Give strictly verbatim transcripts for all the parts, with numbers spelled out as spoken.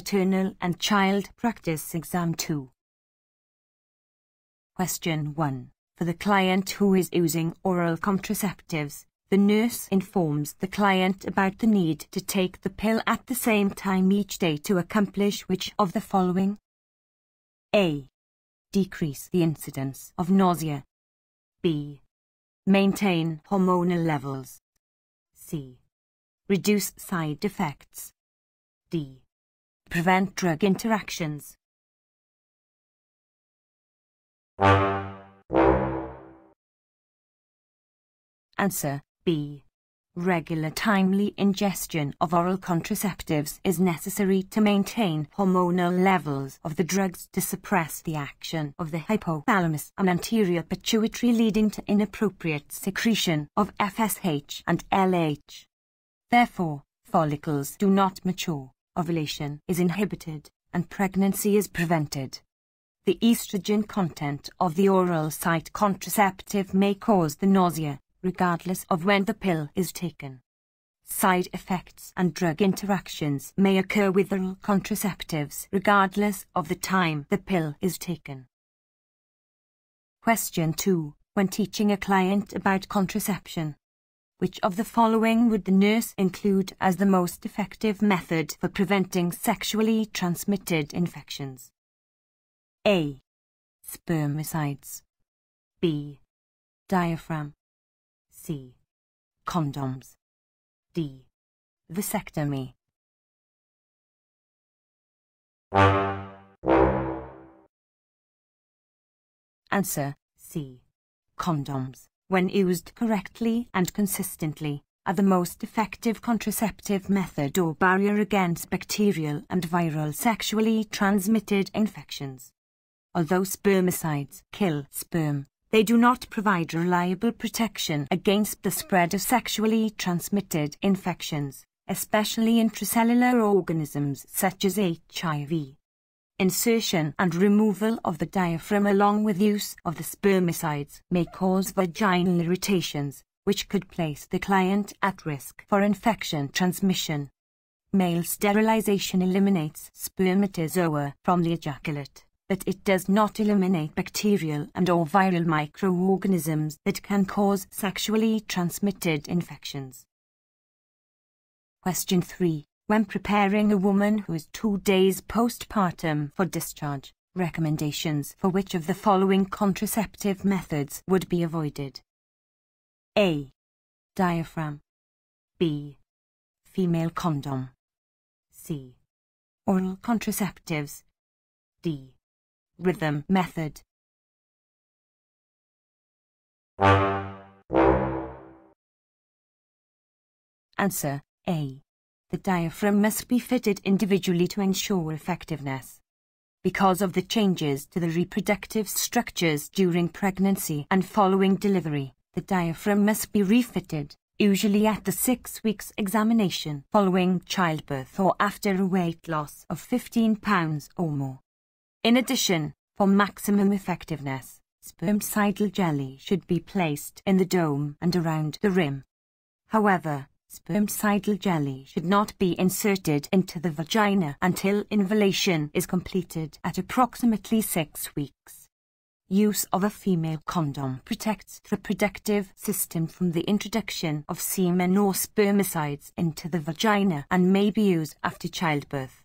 Maternal and Child Practice Exam two. Question one. For the client who is using oral contraceptives, the nurse informs the client about the need to take the pill at the same time each day to accomplish which of the following? A. Decrease the incidence of nausea. B. Maintain hormonal levels. C. Reduce side effects. D. Prevent drug interactions. Answer B. Regular timely ingestion of oral contraceptives is necessary to maintain hormonal levels of the drugs to suppress the action of the hypothalamus and anterior pituitary, leading to inappropriate secretion of F S H and L H. Therefore, follicles do not mature, ovulation is inhibited, and pregnancy is prevented. The estrogen content of the oral site contraceptive may cause the nausea, regardless of when the pill is taken. Side effects and drug interactions may occur with oral contraceptives regardless of the time the pill is taken. Question two. When teaching a client about contraception, which of the following would the nurse include as the most effective method for preventing sexually transmitted infections? A. Spermicides. B. Diaphragm. C. Condoms. D. Vasectomy. Answer C. Condoms, when used correctly and consistently, are the most effective contraceptive method or barrier against bacterial and viral sexually transmitted infections. Although spermicides kill sperm, they do not provide reliable protection against the spread of sexually transmitted infections, especially intracellular organisms such as H I V. Insertion and removal of the diaphragm along with use of the spermicides may cause vaginal irritations, which could place the client at risk for infection transmission. Male sterilization eliminates spermatozoa from the ejaculate, but it does not eliminate bacterial and/or viral microorganisms that can cause sexually transmitted infections. Question three. When preparing a woman who is two days postpartum for discharge, recommendations for which of the following contraceptive methods would be avoided? A. Diaphragm. B. Female condom. C. Oral contraceptives. D. Rhythm method. Answer A. The diaphragm must be fitted individually to ensure effectiveness. Because of the changes to the reproductive structures during pregnancy and following delivery, the diaphragm must be refitted, usually at the six weeks examination following childbirth or after a weight loss of fifteen pounds or more. In addition, for maximum effectiveness, spermicidal jelly should be placed in the dome and around the rim. However, spermicidal jelly should not be inserted into the vagina until involation is completed at approximately six weeks. Use of a female condom protects the reproductive system from the introduction of semen or spermicides into the vagina and may be used after childbirth.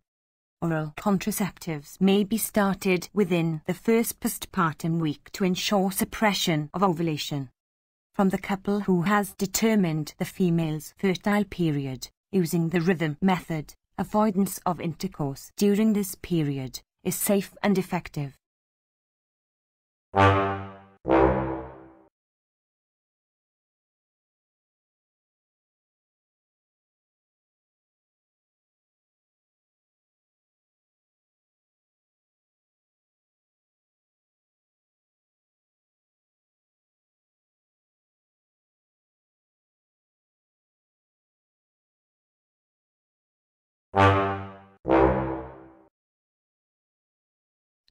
Oral contraceptives may be started within the first postpartum week to ensure suppression of ovulation. From the couple who has determined the female's fertile period, using the rhythm method, avoidance of intercourse during this period is safe and effective.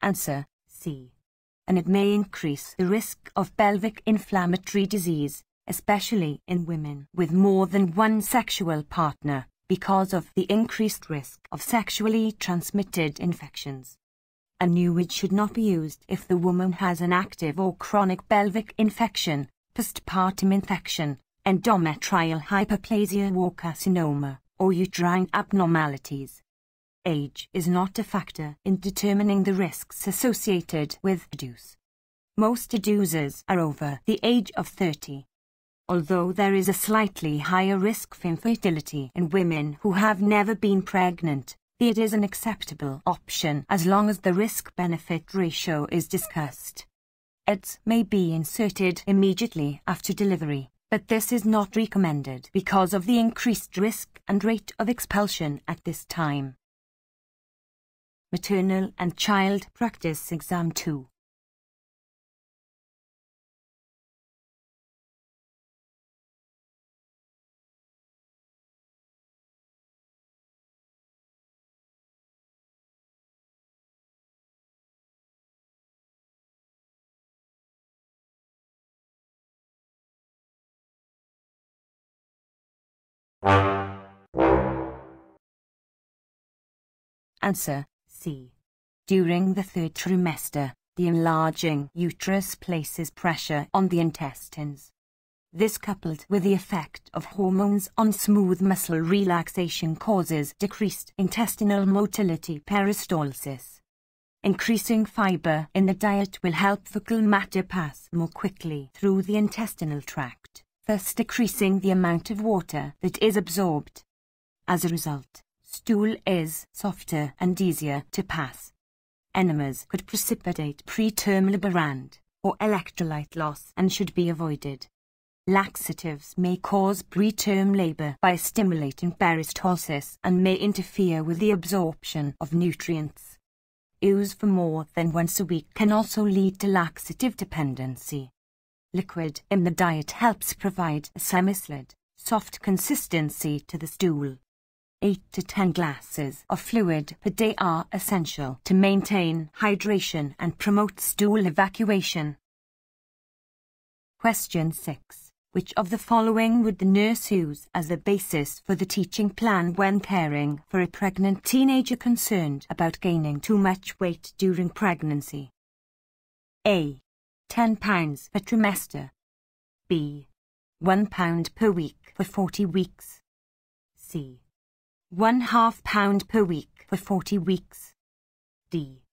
Answer C. And it may increase the risk of pelvic inflammatory disease, especially in women with more than one sexual partner, because of the increased risk of sexually transmitted infections. A new wig should not be used if the woman has an active or chronic pelvic infection, postpartum infection, endometrial hyperplasia or carcinoma, or uterine abnormalities. Age is not a factor in determining the risks associated with aduse. Most adusers are over the age of thirty. Although there is a slightly higher risk for infertility in women who have never been pregnant, it is an acceptable option as long as the risk-benefit ratio is discussed. I D S may be inserted immediately after delivery, but this is not recommended because of the increased risk and rate of expulsion at this time. Maternal and Child Practice Exam two. Answer C. During the third trimester, the enlarging uterus places pressure on the intestines. This, coupled with the effect of hormones on smooth muscle relaxation, causes decreased intestinal motility peristalsis. Increasing fiber in the diet will help fecal matter pass more quickly through the intestinal tract, thus decreasing the amount of water that is absorbed. As a result, stool is softer and easier to pass. Enemas could precipitate preterm laborand or electrolyte loss and should be avoided. Laxatives may cause preterm labor by stimulating peristalsis and may interfere with the absorption of nutrients. Use for more than once a week can also lead to laxative dependency. Liquid in the diet helps provide a semi-solid, soft consistency to the stool. eight to ten glasses of fluid per day are essential to maintain hydration and promote stool evacuation. Question six. Which of the following would the nurse use as the basis for the teaching plan when caring for a pregnant teenager concerned about gaining too much weight during pregnancy? A. ten pounds per trimester. B. one pound per week for forty weeks. C. One half pound per week for forty weeks. D.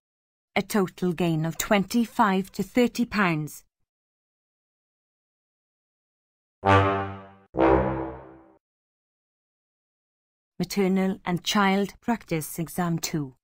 A total gain of twenty-five to thirty pounds. Maternal and Child Practice Exam two.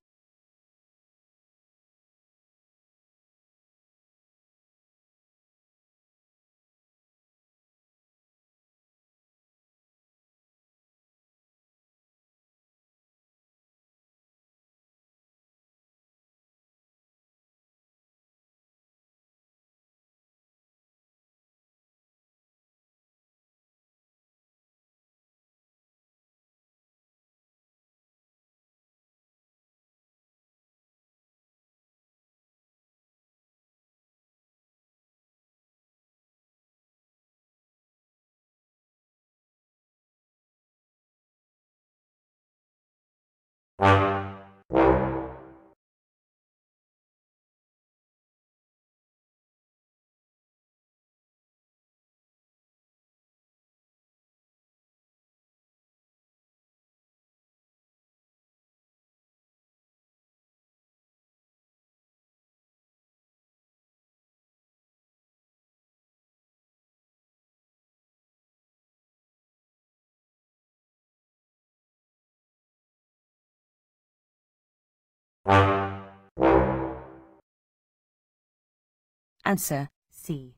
Answer C.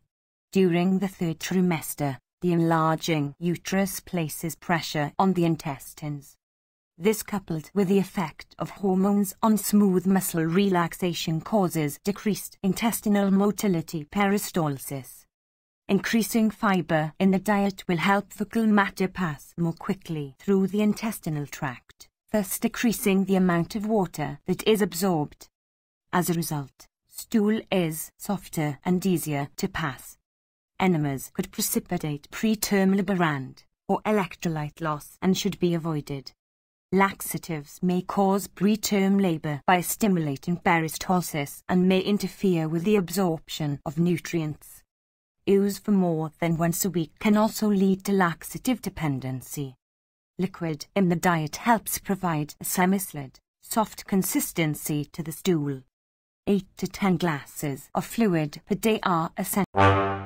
During the third trimester, the enlarging uterus places pressure on the intestines. This, coupled with the effect of hormones on smooth muscle relaxation, causes decreased intestinal motility peristalsis. Increasing fiber in the diet will help fecal matter pass more quickly through the intestinal tract, thus decreasing the amount of water that is absorbed. As a result, stool is softer and easier to pass. Enemas could precipitate preterm laborand or electrolyte loss and should be avoided. Laxatives may cause preterm labor by stimulating peristalsis and may interfere with the absorption of nutrients. Use for more than once a week can also lead to laxative dependency. Liquid in the diet helps provide a semi-solid, soft consistency to the stool. eight to ten glasses of fluid per day are essential.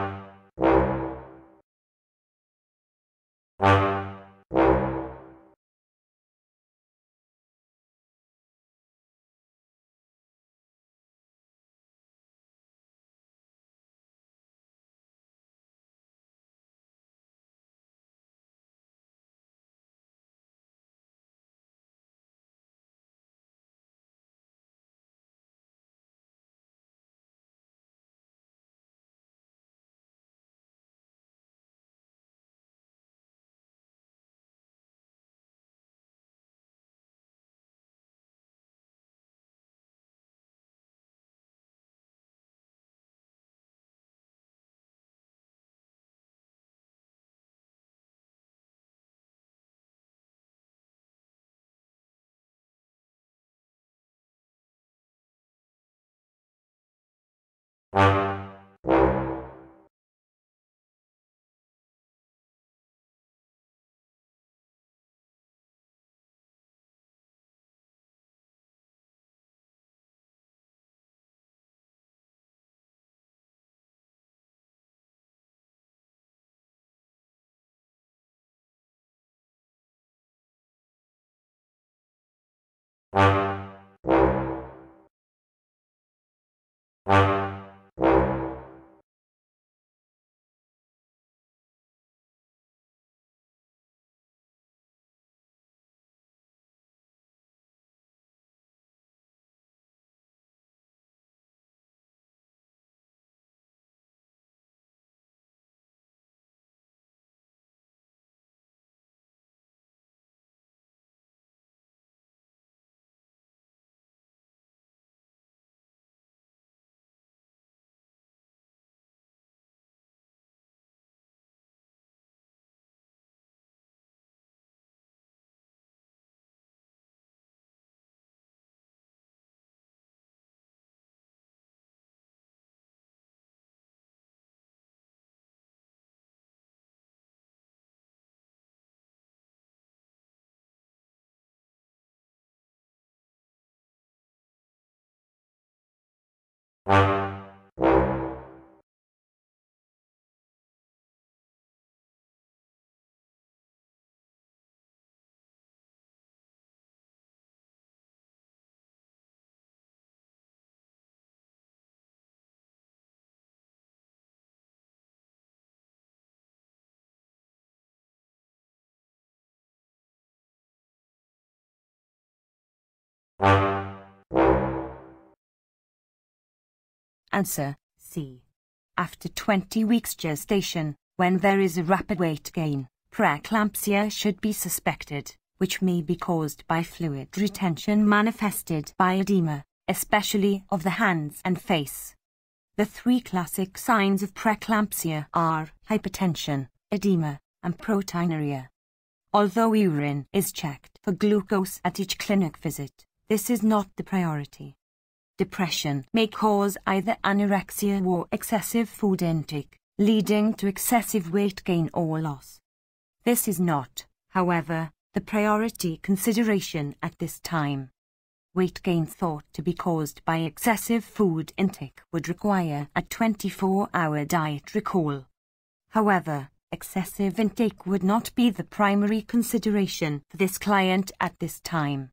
Answer C. After twenty weeks gestation, when there is a rapid weight gain, preeclampsia should be suspected, which may be caused by fluid retention manifested by edema, especially of the hands and face. The three classic signs of preeclampsia are hypertension, edema, and proteinuria. Although urine is checked for glucose at each clinic visit, this is not the priority. Depression may cause either anorexia or excessive food intake, leading to excessive weight gain or loss. This is not, however, the priority consideration at this time. Weight gain thought to be caused by excessive food intake would require a twenty-four hour diet recall. However, excessive intake would not be the primary consideration for this client at this time.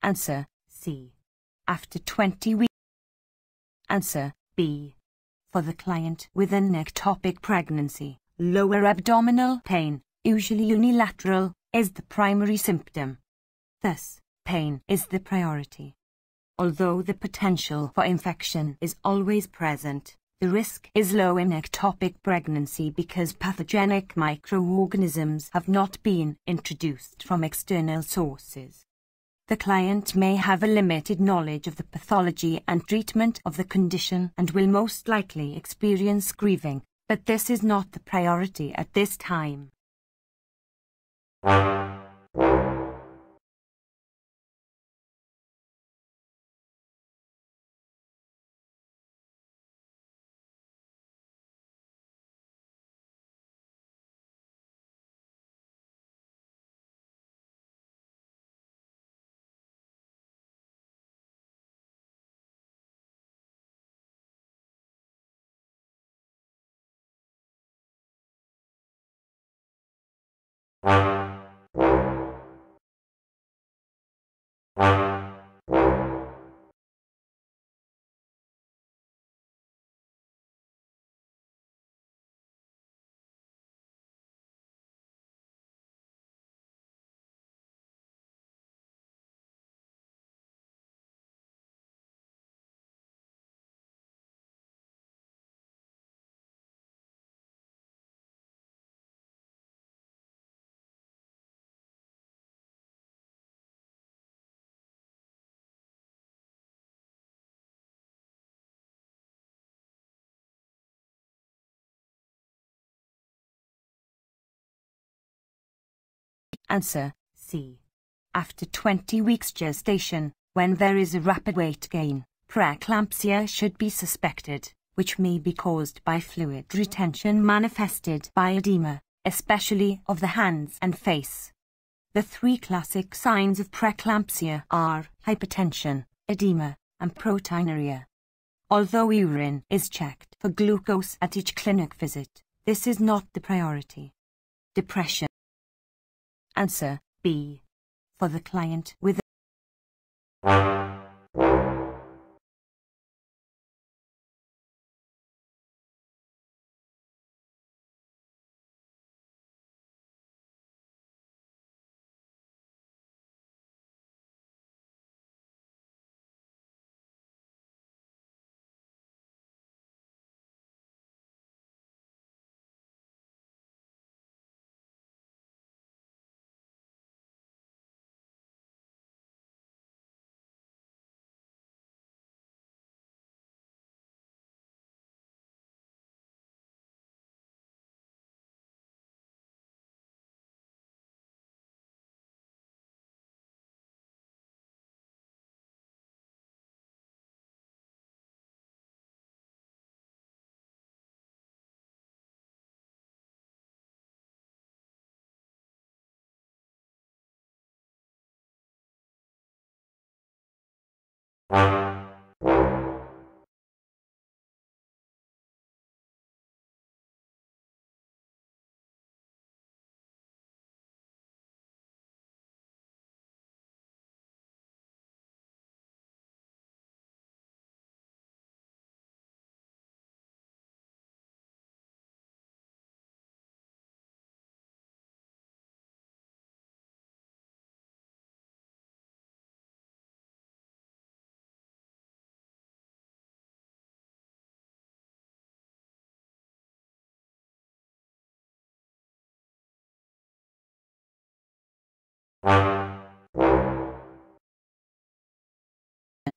Answer C. After twenty weeks. Answer B. For the client with an ectopic pregnancy, lower abdominal pain, usually unilateral, is the primary symptom. Thus, pain is the priority. Although the potential for infection is always present, the risk is low in ectopic pregnancy because pathogenic microorganisms have not been introduced from external sources. The client may have a limited knowledge of the pathology and treatment of the condition and will most likely experience grieving, but this is not the priority at this time. Answer C. After twenty weeks gestation, when there is a rapid weight gain, preeclampsia should be suspected, which may be caused by fluid retention manifested by edema, especially of the hands and face. The three classic signs of preeclampsia are hypertension, edema, and proteinuria. Although urine is checked for glucose at each clinic visit, this is not the priority. Depression. Answer B. For the client with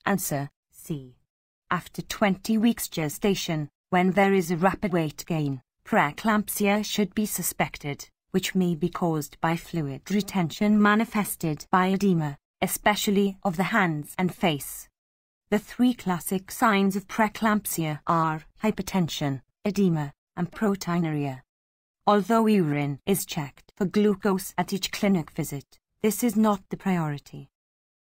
Answer C. After twenty weeks gestation, when there is a rapid weight gain, preeclampsia should be suspected, which may be caused by fluid retention manifested by edema, especially of the hands and face. The three classic signs of preeclampsia are hypertension, edema, and proteinuria. Although urine is checked for glucose at each clinic visit, this is not the priority.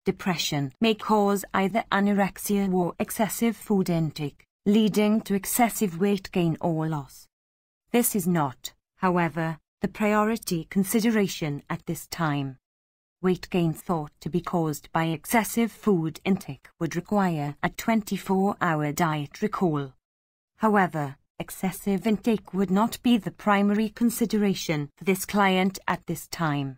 Depression may cause either anorexia or excessive food intake, leading to excessive weight gain or loss. This is not, however, the priority consideration at this time. Weight gain thought to be caused by excessive food intake would require a twenty-four hour diet recall. However, excessive intake would not be the primary consideration for this client at this time.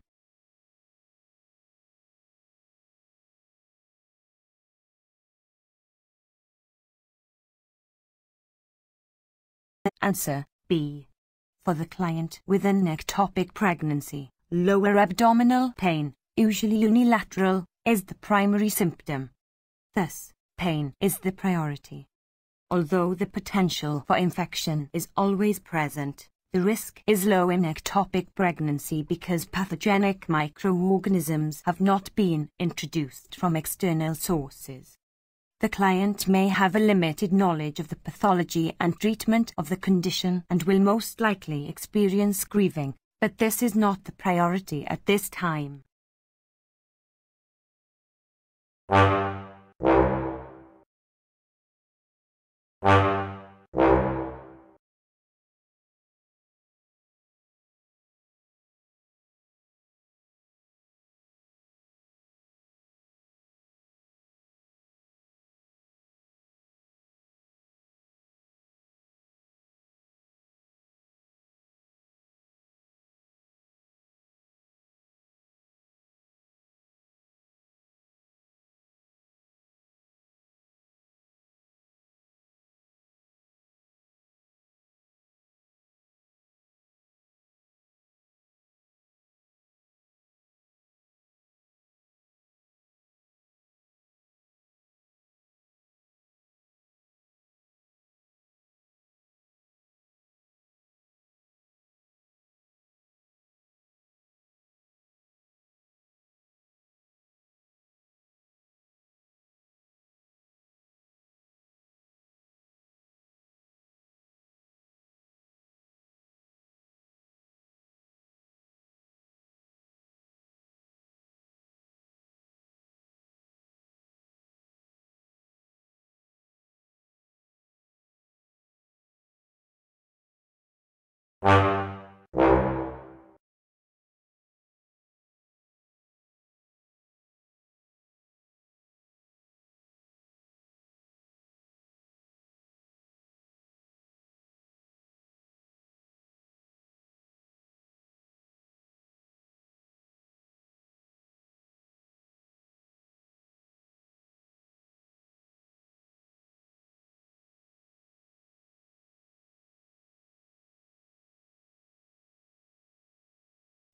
Answer B. For the client with an ectopic pregnancy, lower abdominal pain, usually unilateral, is the primary symptom. Thus, pain is the priority. Although the potential for infection is always present, the risk is low in ectopic pregnancy because pathogenic microorganisms have not been introduced from external sources. The client may have a limited knowledge of the pathology and treatment of the condition and will most likely experience grieving, but this is not the priority at this time.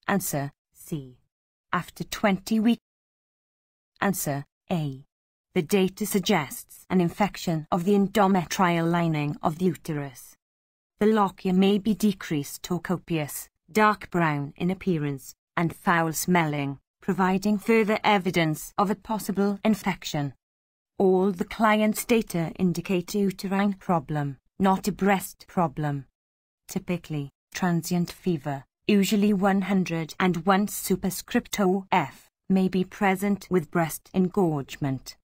Answer C. After twenty weeks. Answer A. The data suggests an infection of the endometrial lining of the uterus. The lochia may be decreased or copious, dark brown in appearance, and foul-smelling, providing further evidence of a possible infection. All the client's data indicate a uterine problem, not a breast problem. Typically, transient fever, usually one hundred and one superscripto F, may be present with breast engorgement.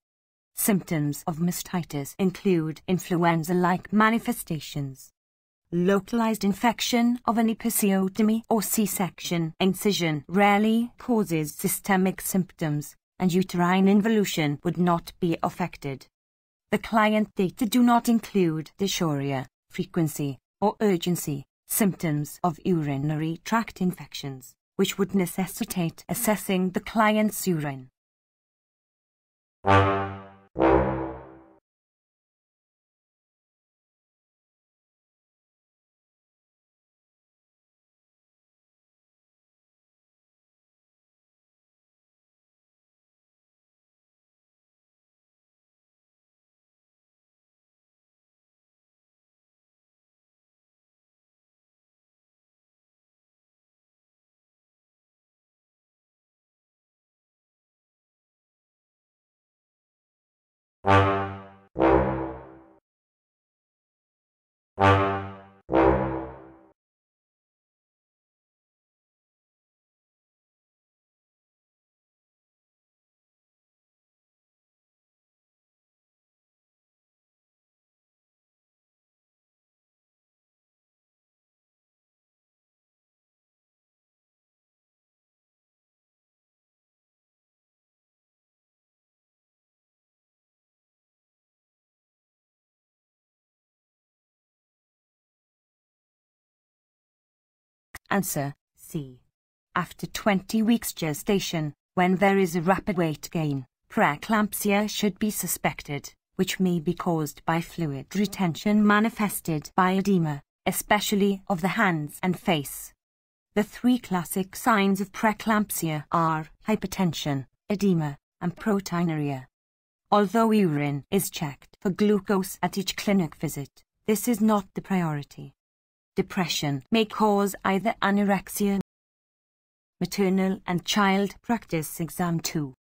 Symptoms of mastitis include influenza-like manifestations, localized infection of an episiotomy or C-section incision rarely causes systemic symptoms, and uterine involution would not be affected. The client data do not include dysuria, frequency, or urgency, symptoms of urinary tract infections, which would necessitate assessing the client's urine. Answer C. After twenty weeks gestation, when there is a rapid weight gain, preeclampsia should be suspected, which may be caused by fluid retention manifested by edema, especially of the hands and face. The three classic signs of preeclampsia are hypertension, edema, and proteinuria. Although urine is checked for glucose at each clinic visit, this is not the priority. Depression may cause either anorexia. Maternal and Child Practice Exam two.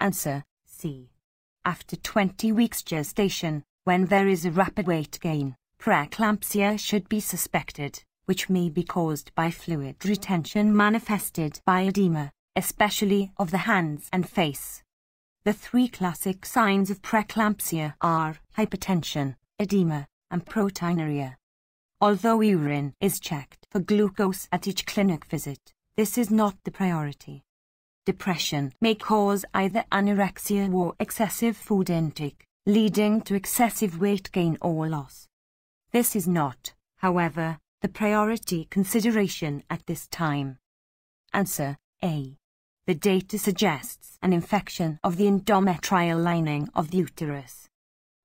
Answer C. After twenty weeks gestation, when there is a rapid weight gain, preeclampsia should be suspected, which may be caused by fluid retention manifested by edema, especially of the hands and face. The three classic signs of preeclampsia are hypertension, edema, and proteinuria. Although urine is checked for glucose at each clinic visit, This is not the priority. Depression may cause either anorexia or excessive food intake, leading to excessive weight gain or loss. This is not, however, the priority consideration at this time. Answer A. The data suggests an infection of the endometrial lining of the uterus.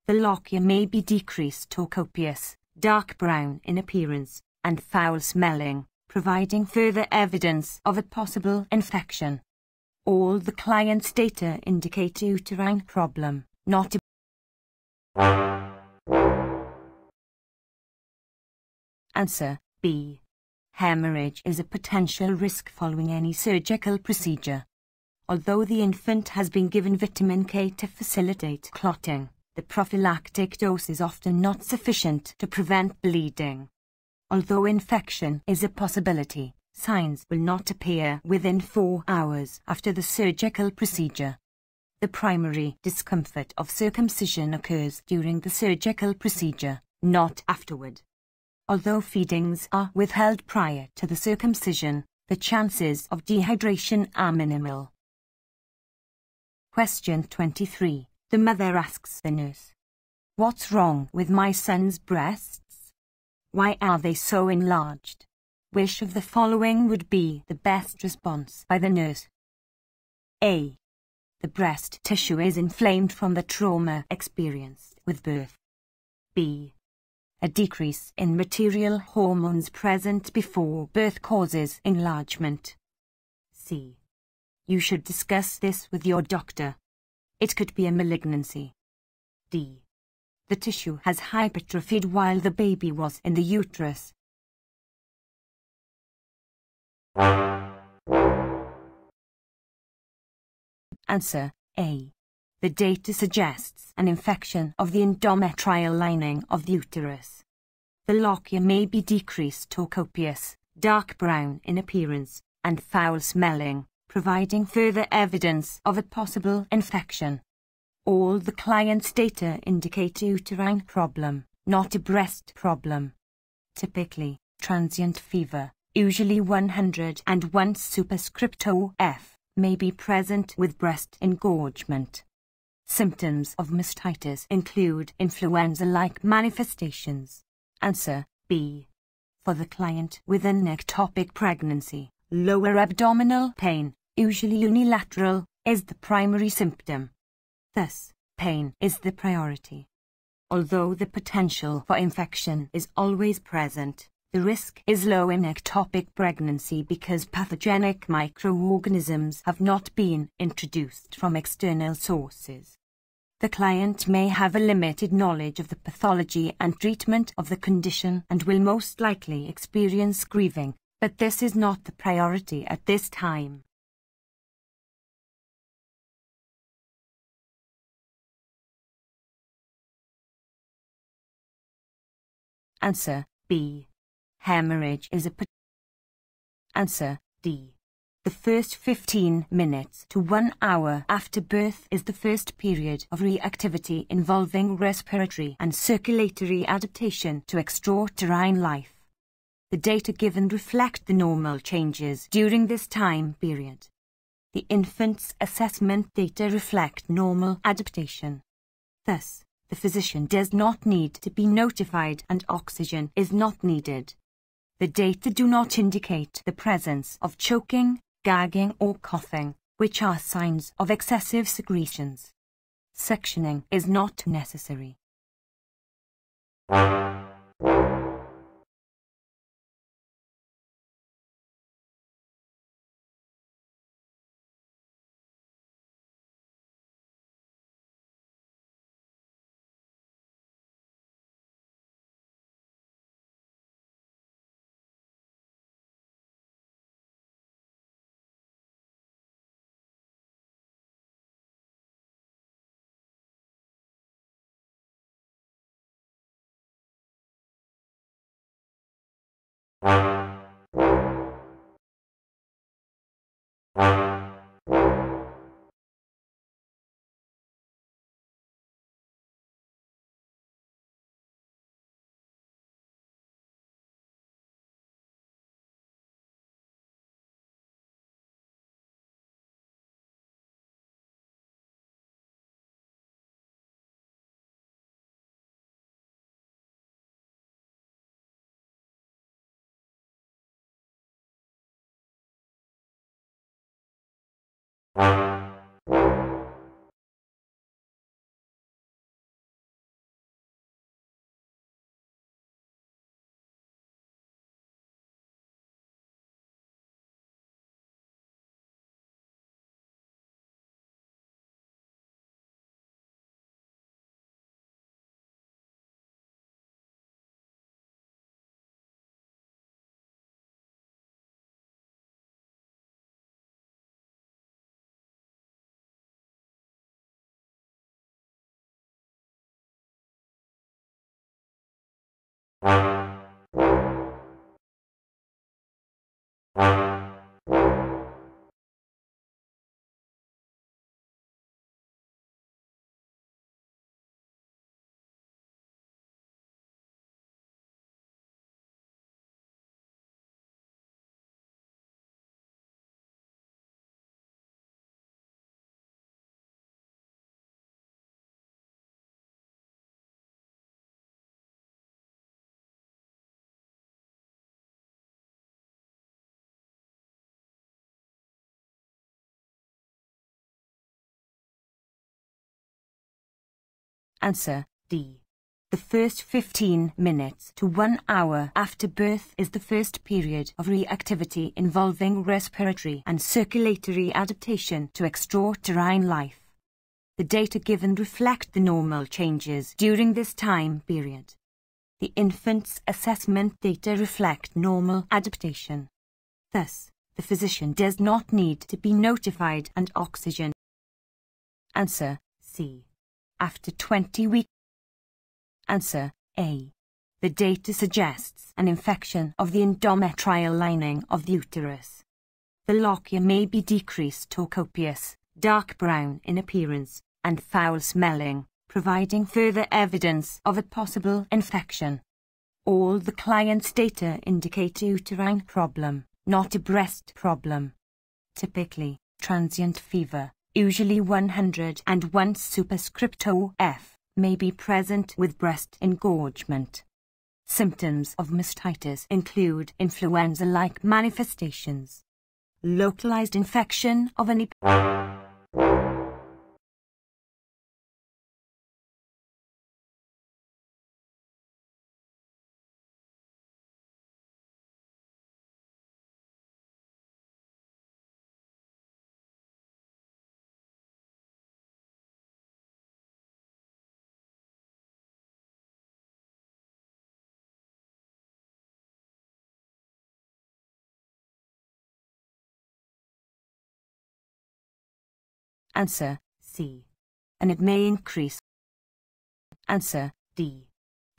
The lochia may be decreased or copious, dark brown in appearance, and foul-smelling, providing further evidence of a possible infection. All the client's data indicate a uterine problem, not a... Answer B. Hemorrhage is a potential risk following any surgical procedure. Although the infant has been given vitamin K to facilitate clotting, the prophylactic dose is often not sufficient to prevent bleeding. Although infection is a possibility, signs will not appear within four hours after the surgical procedure. The primary discomfort of circumcision occurs during the surgical procedure, not afterward. Although feedings are withheld prior to the circumcision, the chances of dehydration are minimal. Question twenty-three. The mother asks the nurse, "What's wrong with my son's breasts? Why are they so enlarged?" Which of the following would be the best response by the nurse? A. The breast tissue is inflamed from the trauma experienced with birth. B. A decrease in material hormones present before birth causes enlargement. C. You should discuss this with your doctor. It could be a malignancy. D. The tissue has hypertrophied while the baby was in the uterus. Answer A. The data suggests an infection of the endometrial lining of the uterus. The lochia may be decreased or copious, dark brown in appearance, and foul-smelling, providing further evidence of a possible infection. All the client's data indicate a uterine problem, not a breast problem. Typically, transient fever, usually one hundred and one superscripto F, may be present with breast engorgement. Symptoms of mastitis include influenza-like manifestations. Answer B. For the client with an ectopic pregnancy, lower abdominal pain, usually unilateral, is the primary symptom. Thus, pain is the priority. Although the potential for infection is always present, the risk is low in ectopic pregnancy because pathogenic microorganisms have not been introduced from external sources. The client may have a limited knowledge of the pathology and treatment of the condition and will most likely experience grieving, but this is not the priority at this time. Answer B. Hemorrhage is a potential. Answer D. The first fifteen minutes to one hour after birth is the first period of reactivity involving respiratory and circulatory adaptation to extrauterine life. The data given reflect the normal changes during this time period. The infant's assessment data reflect normal adaptation. Thus, the physician does not need to be notified and oxygen is not needed. The data do not indicate the presence of choking, gagging or coughing, which are signs of excessive secretions. Suctioning is not necessary. Answer D. The first fifteen minutes to one hour after birth is the first period of reactivity involving respiratory and circulatory adaptation to extrauterine life. The data given reflect the normal changes during this time period. The infant's assessment data reflect normal adaptation. Thus, the physician does not need to be notified and oxygen. Answer C. After twenty weeks. Answer A. The data suggests an infection of the endometrial lining of the uterus. The lochia may be decreased or copious, dark brown in appearance, and foul-smelling, providing further evidence of a possible infection. All the client's data indicate a uterine problem, not a breast problem. Typically, transient fever, usually one hundred and one superscripto F, may be present with breast engorgement. Symptoms of mastitis include influenza-like manifestations. Localized infection of an Answer C. And it may increase. Answer D.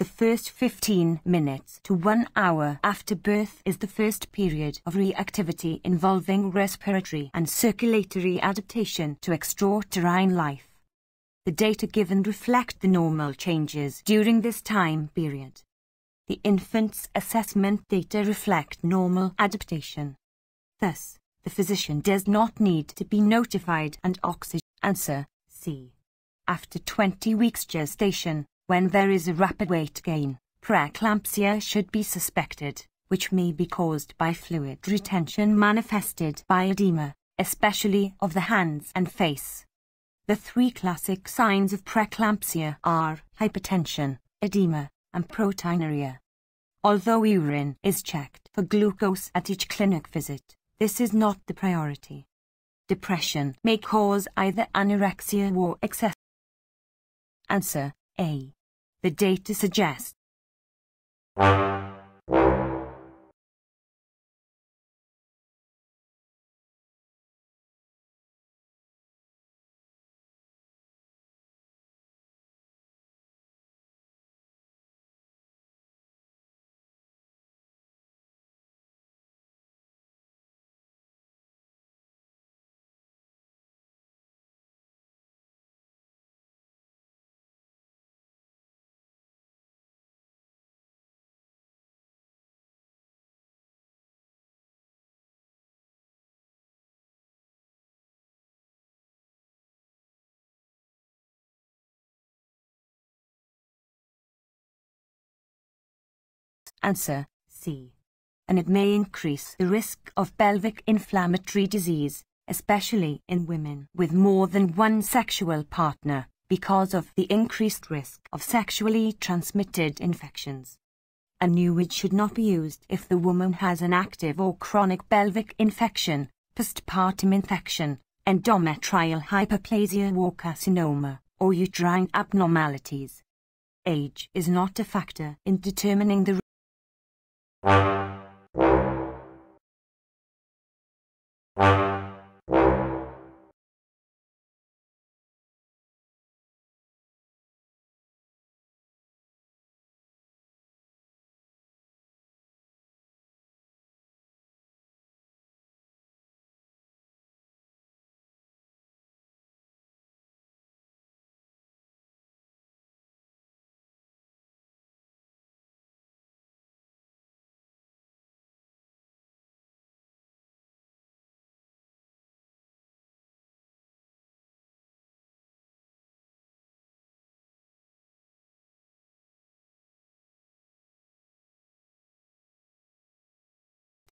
The first fifteen minutes to one hour after birth is the first period of reactivity involving respiratory and circulatory adaptation to extrauterine life. The data given reflect the normal changes during this time period. The infant's assessment data reflect normal adaptation. Thus, the physician does not need to be notified and oxygen. Answer C. After twenty weeks gestation, when there is a rapid weight gain, preeclampsia should be suspected, which may be caused by fluid retention manifested by edema, especially of the hands and face. The three classic signs of preeclampsia are hypertension, edema, and proteinuria. Although urine is checked for glucose at each clinic visit, this is not the priority. Depression may cause either anorexia or excess. Answer A. The data suggests. Answer C. And it may increase the risk of pelvic inflammatory disease, especially in women with more than one sexual partner, because of the increased risk of sexually transmitted infections. A NUIDD should not be used if the woman has an active or chronic pelvic infection, postpartum infection, endometrial hyperplasia or carcinoma, or uterine abnormalities. Age is not a factor in determining the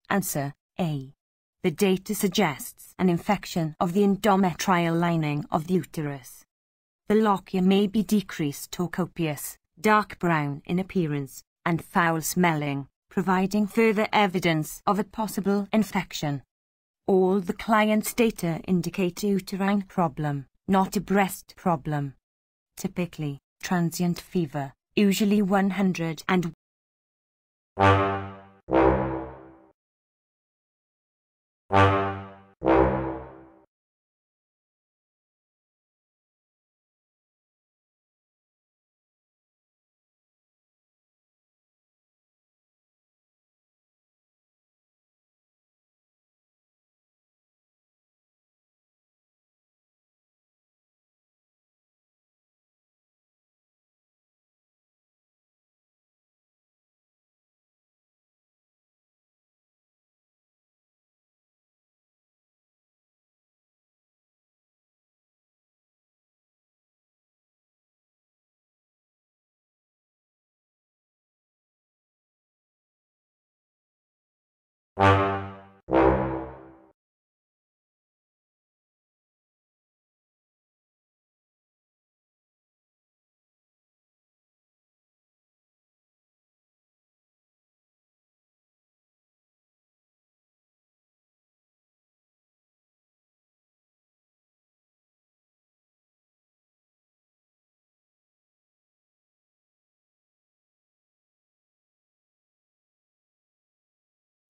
Answer A. The data suggests an infection of the endometrial lining of the uterus. The lochia may be decreased or copious, dark brown in appearance, and foul-smelling, providing further evidence of a possible infection. All the client's data indicate a uterine problem, not a breast problem. Typically, transient fever, usually one hundred and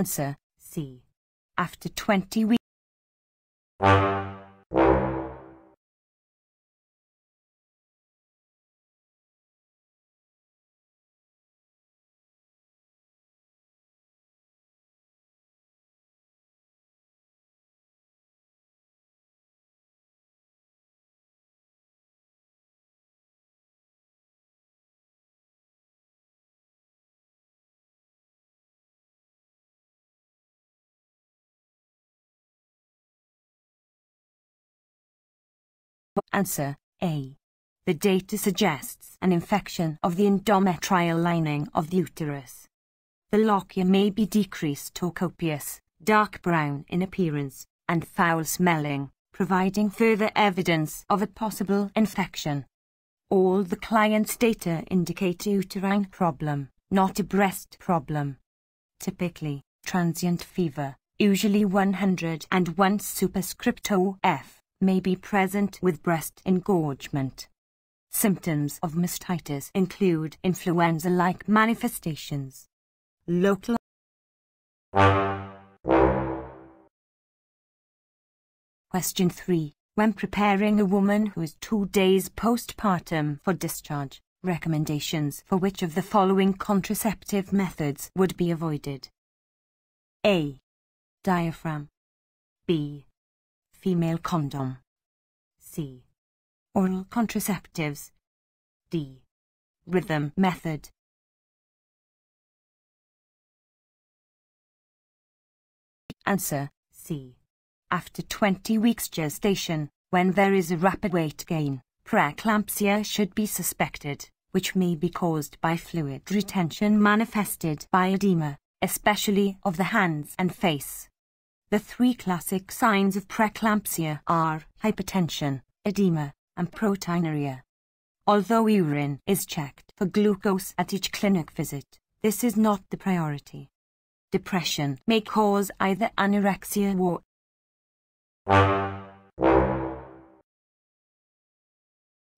Answer C. After twenty weeks. Answer A. The data suggests an infection of the endometrial lining of the uterus. The lochia may be decreased or copious, dark brown in appearance, and foul-smelling, providing further evidence of a possible infection. All the client's data indicate a uterine problem, not a breast problem. Typically, transient fever, usually one hundred and one superscripto F. may be present with breast engorgement. Symptoms of mastitis include influenza-like manifestations. Local Question three. When preparing a woman who is two days postpartum for discharge, recommendations for which of the following contraceptive methods would be avoided? A. Diaphragm. B. Female condom. C. Oral contraceptives. D. Rhythm method. Answer C. After twenty weeks gestation, when there is a rapid weight gain, preeclampsia should be suspected, which may be caused by fluid retention manifested by edema, especially of the hands and face. The three classic signs of preeclampsia are hypertension, edema, and proteinuria. Although urine is checked for glucose at each clinic visit, this is not the priority. Depression may cause either anorexia or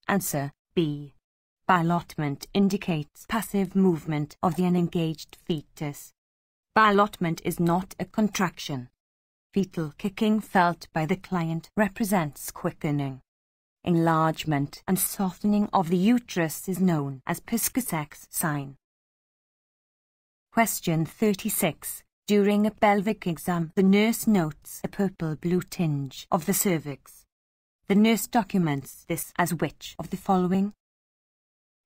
Answer B. Ballotment indicates passive movement of the unengaged fetus. Ballotment is not a contraction. Fetal kicking felt by the client represents quickening. Enlargement and softening of the uterus is known as Piscatac's sign. Question thirty-six. During a pelvic exam, the nurse notes a purple-blue tinge of the cervix. The nurse documents this as which of the following?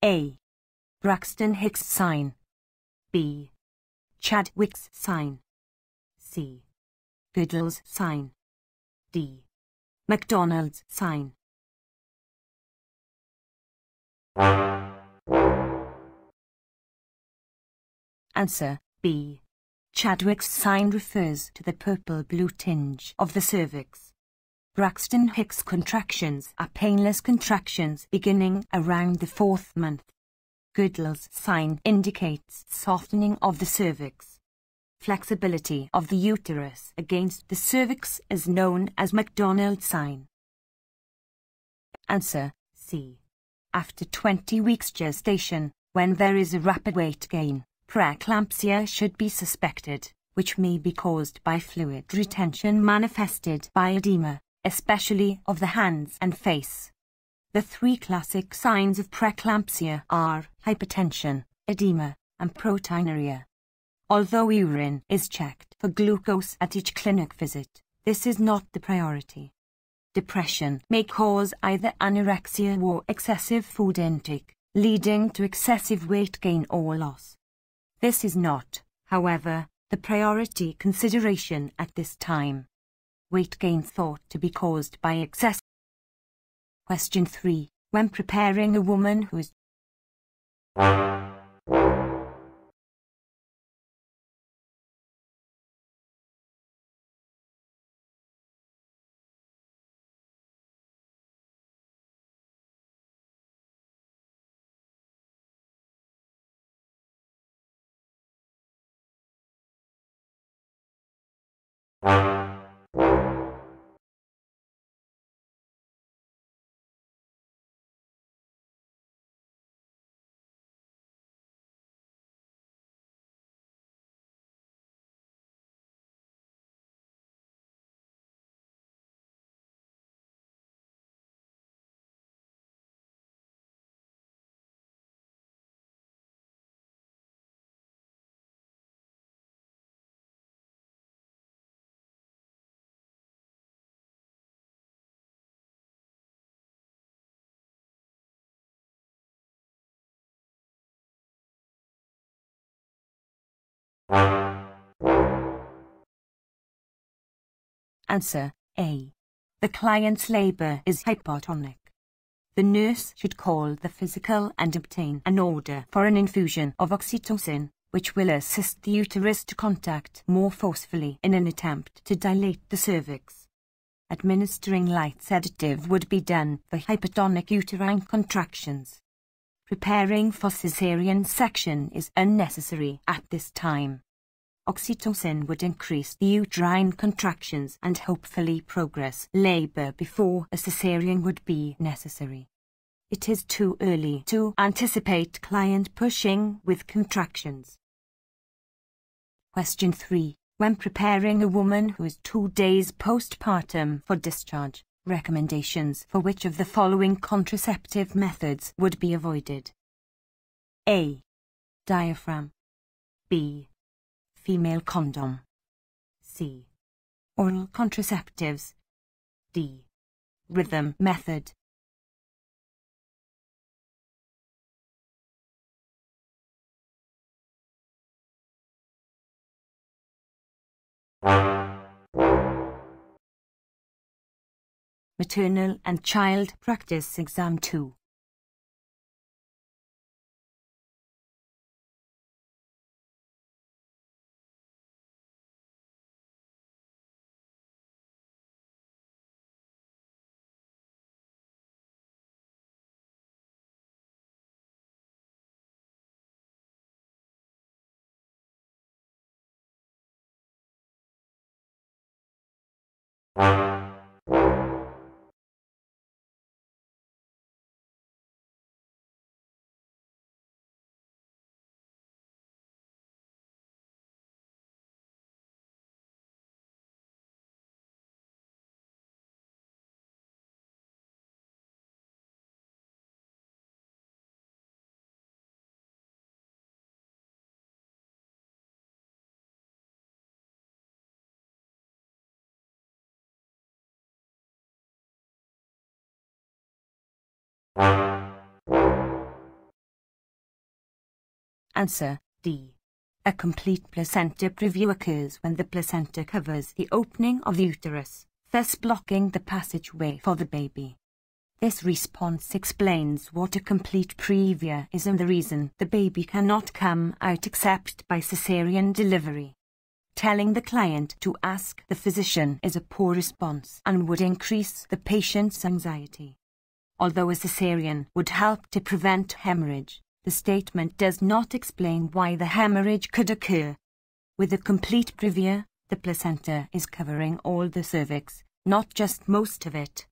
A. Braxton-Hicks sign. B. Chadwick's sign. C. Goodall's sign. D. McDonald's sign. Answer B. Chadwick's sign refers to the purple-blue tinge of the cervix. Braxton-Hicks contractions are painless contractions beginning around the fourth month. Goodall's sign indicates softening of the cervix. Flexibility of the uterus against the cervix is known as McDonald's sign. Answer C. After twenty weeks gestation, when there is a rapid weight gain, preeclampsia should be suspected, which may be caused by fluid retention manifested by edema, especially of the hands and face. The three classic signs of preeclampsia are hypertension, edema, and proteinuria. Although urine is checked for glucose at each clinic visit, this is not the priority. Depression may cause either anorexia or excessive food intake, leading to excessive weight gain or loss. This is not, however, the priority consideration at this time. Weight gain thought to be caused by excess. Question three. When preparing a woman who is Answer A. The client's labor is hypotonic. The nurse should call the physical and obtain an order for an infusion of oxytocin, which will assist the uterus to contract more forcefully in an attempt to dilate the cervix. Administering light sedative would be done for hypotonic uterine contractions. Preparing for cesarean section is unnecessary at this time. Oxytocin would increase the uterine contractions and hopefully progress labor before a cesarean would be necessary. It is too early to anticipate client pushing with contractions. Question three. When preparing a woman who is two days postpartum for discharge, recommendations for which of the following contraceptive methods would be avoided? A. Diaphragm. B. Female condom. C. Oral contraceptives. D. Rhythm method. Maternal and Child Practice Exam two. Answer D. A complete placenta preview occurs when the placenta covers the opening of the uterus, thus blocking the passageway for the baby. This response explains what a complete previa is and the reason the baby cannot come out except by cesarean delivery. Telling the client to ask the physician is a poor response and would increase the patient's anxiety. Although a cesarean would help to prevent hemorrhage, the statement does not explain why the hemorrhage could occur. With a complete previa, the placenta is covering all the cervix, not just most of it.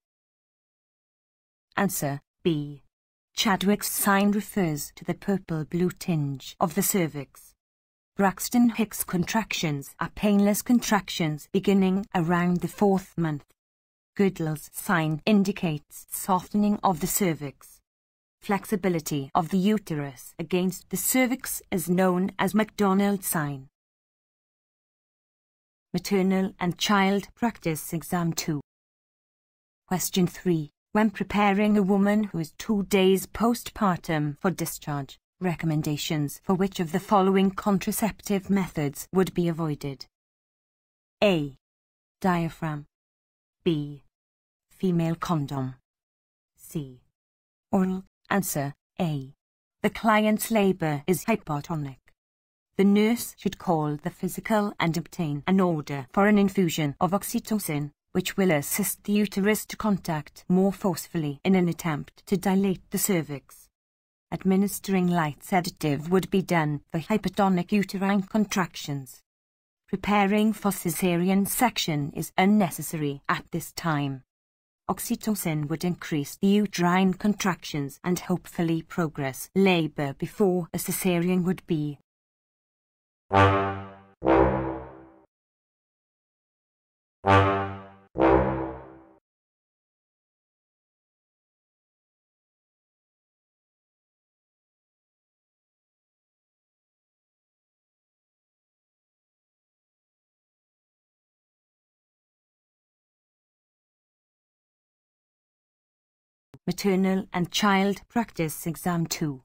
Answer B. Chadwick's sign refers to the purple-blue tinge of the cervix. Braxton Hicks contractions are painless contractions beginning around the fourth month. Goodall's sign indicates softening of the cervix. Flexibility of the uterus against the cervix is known as McDonald's sign. Maternal and Child Practice Exam two. Question three. When preparing a woman who is two days postpartum for discharge, recommendations for which of the following contraceptive methods would be avoided? A. Diaphragm. B. Female condom. C. Oral. Answer A. The client's labour is hypertonic. The nurse should call the physical and obtain an order for an infusion of oxytocin, which will assist the uterus to contract more forcefully in an attempt to dilate the cervix. Administering light sedative would be done for hypertonic uterine contractions. Preparing for cesarean section is unnecessary at this time. Oxytocin would increase the uterine contractions and hopefully progress labor before a cesarean would be. Maternal and Child Practice Exam two.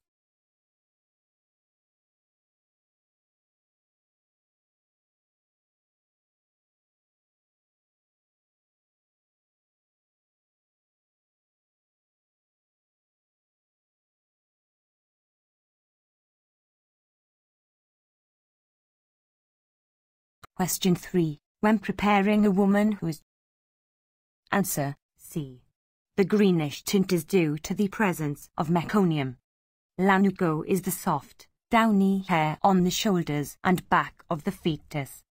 Question three. When preparing a woman who is... Answer C. The greenish tint is due to the presence of meconium. Lanugo is the soft, downy hair on the shoulders and back of the fetus.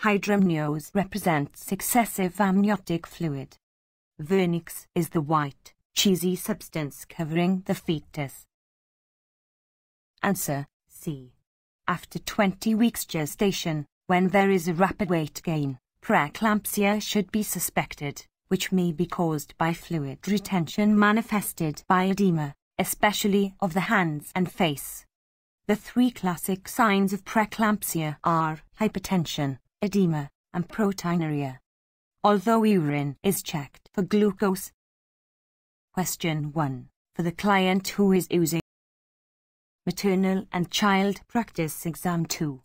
Hydramnios represents excessive amniotic fluid. Vernix is the white, cheesy substance covering the fetus. Answer C. After twenty weeks gestation, when there is a rapid weight gain, preeclampsia should be suspected, which may be caused by fluid retention manifested by edema, especially of the hands and face. The three classic signs of preeclampsia are hypertension, edema, and proteinuria. Although urine is checked for glucose. Question one. For the client who is using Maternal and Child Practice Exam two.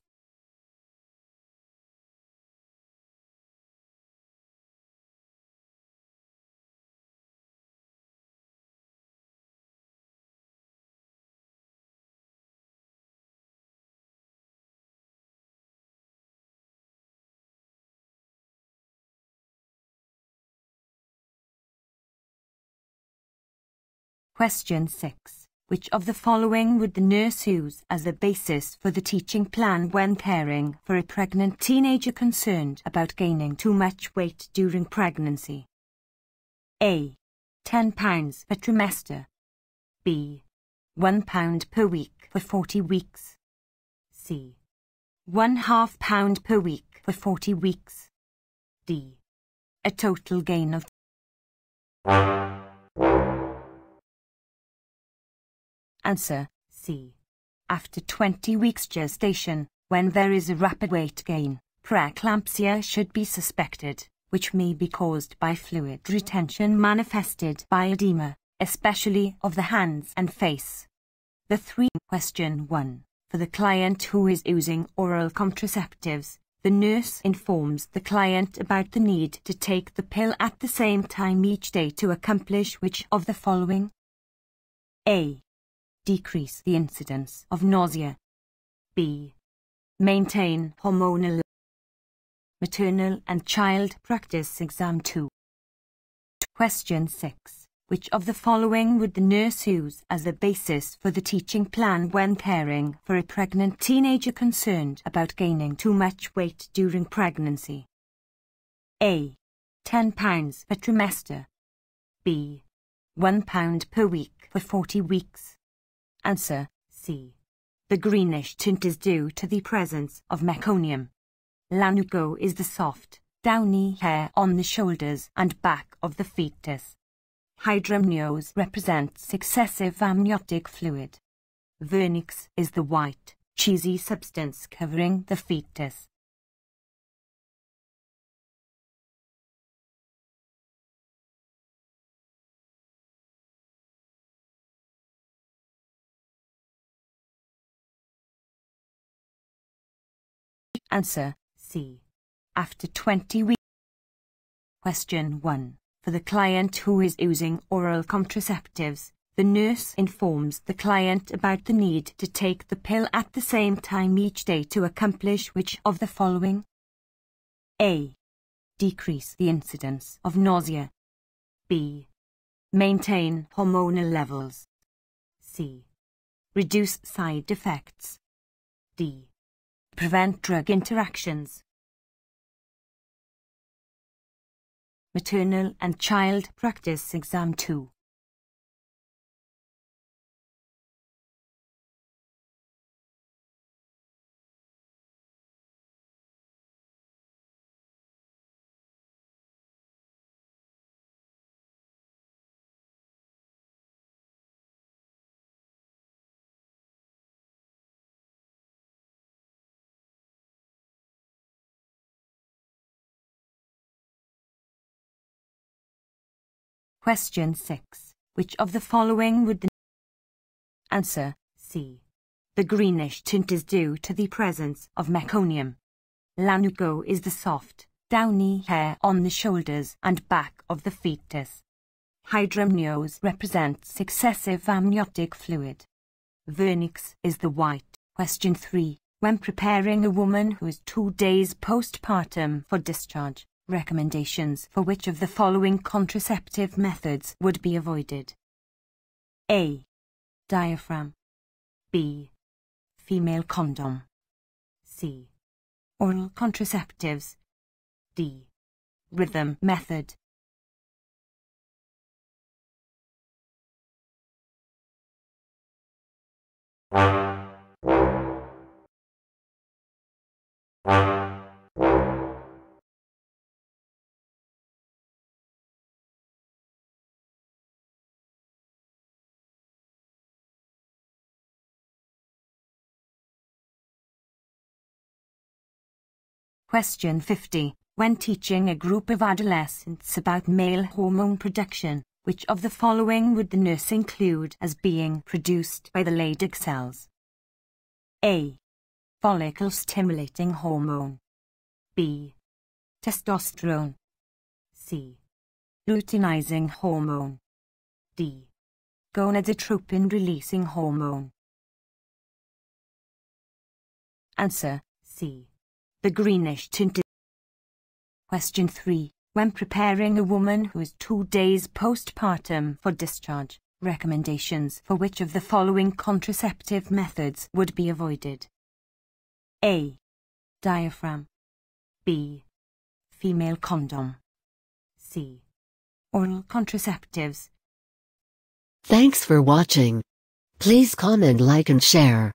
Question six. Which of the following would the nurse use as the basis for the teaching plan when caring for a pregnant teenager concerned about gaining too much weight during pregnancy? A. ten pounds per trimester. B. one pound per week for forty weeks. C. one half pound per week for forty weeks. D. A total gain of Answer C. After twenty weeks gestation, when there is a rapid weight gain, preeclampsia should be suspected, which may be caused by fluid retention manifested by edema, especially of the hands and face. The three Question one. For the client who is using oral contraceptives, the nurse informs the client about the need to take the pill at the same time each day to accomplish which of the following? A. Decrease the incidence of nausea. B. Maintain hormonal. Maternal and Child Practice Exam two. Question six. Which of the following would the nurse use as the basis for the teaching plan when caring for a pregnant teenager concerned about gaining too much weight during pregnancy? A. ten pounds per trimester. B. one pound per week for forty weeks. Answer C. The greenish tint is due to the presence of meconium. Lanugo is the soft, downy hair on the shoulders and back of the fetus. Hydramnios represents excessive amniotic fluid. Vernix is the white, cheesy substance covering the fetus. Answer C. After twenty weeks. Question one. For the client who is using oral contraceptives, the nurse informs the client about the need to take the pill at the same time each day to accomplish which of the following? A. Decrease the incidence of nausea. B. Maintain hormonal levels. C. Reduce side effects. D. Prevent drug interactions. Maternal and Child Practice Exam two. Question six. Which of the following would the Answer C. The greenish tint is due to the presence of meconium. Lanugo is the soft, downy hair on the shoulders and back of the fetus. Hydramnios represents excessive amniotic fluid. Vernix is the white. Question three. When preparing a woman who is two days postpartum for discharge, recommendations for which of the following contraceptive methods would be avoided? A. Diaphragm. B. female condom. C. Oral contraceptives. D. Rhythm method. Question fifty. When teaching a group of adolescents about male hormone production, which of the following would the nurse include as being produced by the Leydig cells? A. Follicle-stimulating hormone. B. Testosterone. C. Luteinizing hormone. D. Gonadotropin-releasing hormone. Answer C. The greenish tint. Question three. When preparing a woman who is two days postpartum for discharge, recommendations for which of the following contraceptive methods would be avoided? A. Diaphragm. B. Female condom. C. Oral contraceptives. Thanks for watching. Please comment, like and share.